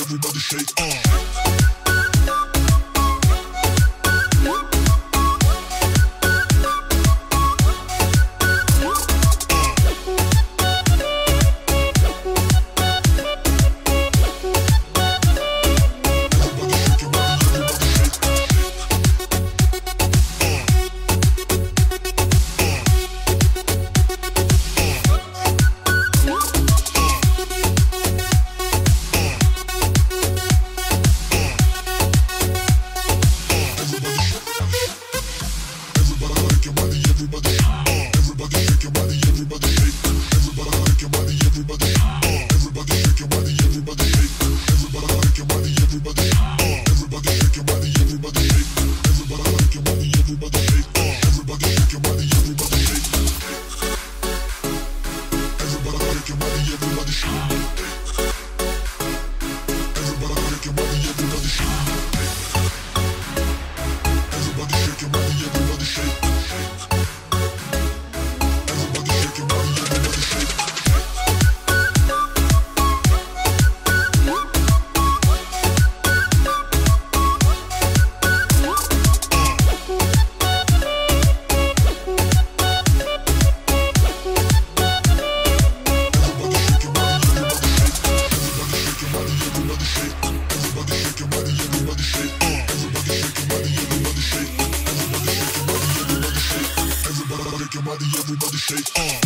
everybody shake everybody shake